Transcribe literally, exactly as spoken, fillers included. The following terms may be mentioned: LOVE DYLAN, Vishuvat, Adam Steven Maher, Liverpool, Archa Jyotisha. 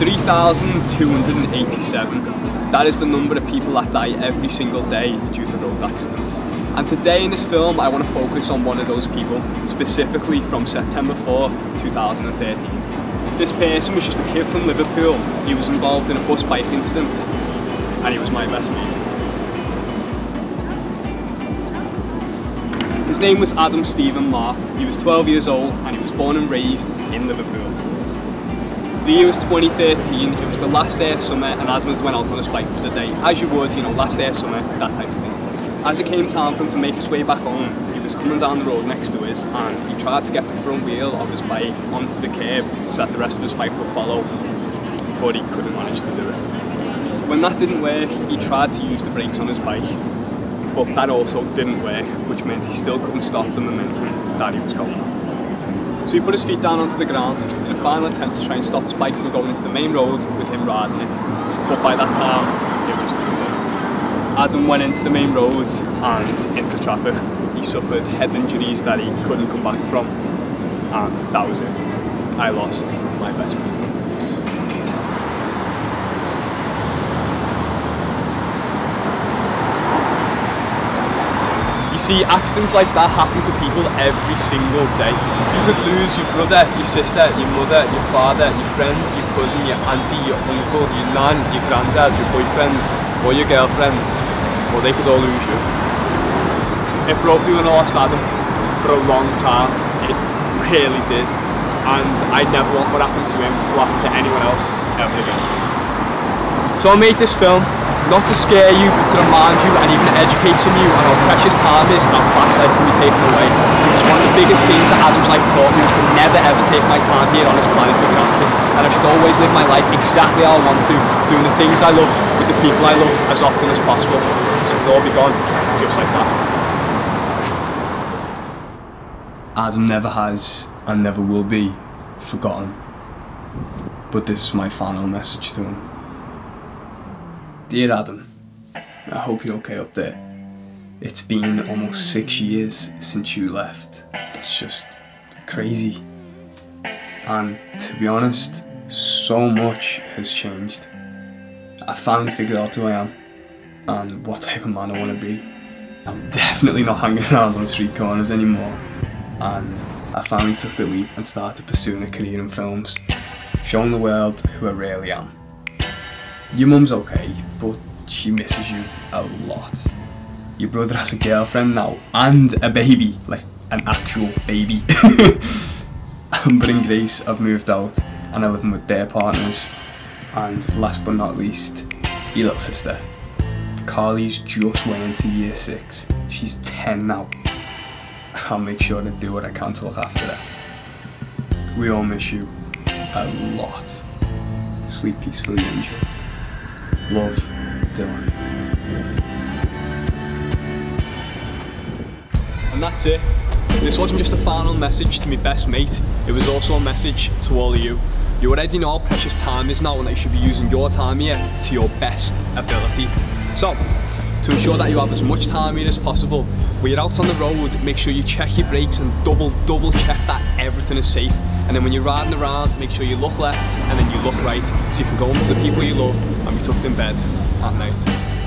three thousand two hundred eighty-seven. That is the number of people that die every single day due to road accidents. And today in this film I want to focus on one of those people, specifically from September fourth, two thousand thirteen. This person was just a kid from Liverpool. He was involved in a bus bike incident and he was my best mate. His name was Adam Steven Maher. He was twelve years old and he was born and raised in Liverpool. The year was twenty thirteen, it was the last day of summer and Adam went out on his bike for the day, as you would, you know, last day of summer, that type of thing. As it came time for him to make his way back home, he was coming down the road next to us and he tried to get the front wheel of his bike onto the curb so that the rest of his bike would follow, but he couldn't manage to do it. When that didn't work, he tried to use the brakes on his bike, but that also didn't work, which meant he still couldn't stop the momentum that he was going on. So he put his feet down onto the ground in a final attempt to try and stop his bike from going into the main road with him riding it. But by that time, it was too late. Adam went into the main road and into traffic. He suffered head injuries that he couldn't come back from. And that was it. I lost my best mate. See, accidents like that happen to people every single day. You could lose your brother, your sister, your mother, your father, your friends, your cousin, your auntie, your uncle, your nan, your granddad, your boyfriend, or your girlfriend. Or well, they could all lose you. It probably went lost Adam for a long time. It really did. And I never want what happened to him to happen to anyone else ever again. So I made this film. Not to scare you, but to remind you and even educate some of you on how precious time is and how fast life can be taken away. It's one of the biggest things that Adam's life taught me was to never ever take my time here on this planet for granted. And I should always live my life exactly how I want to, doing the things I love with the people I love as often as possible. So it'll all be gone, just like that. Adam never has and never will be forgotten. But this is my final message to him. Dear Adam, I hope you're okay up there. It's been almost six years since you left. That's just crazy. And to be honest, so much has changed. I finally figured out who I am and what type of man I want to be. I'm definitely not hanging around on street corners anymore. And I finally took the leap and started pursuing a career in films, showing the world who I really am. Your mum's okay, but she misses you a lot. Your brother has a girlfriend now, and a baby, like an actual baby. Amber and Grace have moved out, and are living with their partners. And last but not least, your little sister. Carly's just went into year six. She's ten now. I'll make sure to do what I can to look after her. We all miss you a lot. Sleep peacefully, enjoy. Love, Dylan. And that's it. This wasn't just a final message to my best mate, it was also a message to all of you. You already know how precious time is now and that you should be using your time here to your best ability. So, to ensure that you have as much time here as possible, when you're out on the road, make sure you check your brakes and double, double check that everything is safe. And then when you're riding around, make sure you look left and then you look right so you can go home to the people you love and be tucked in bed at night.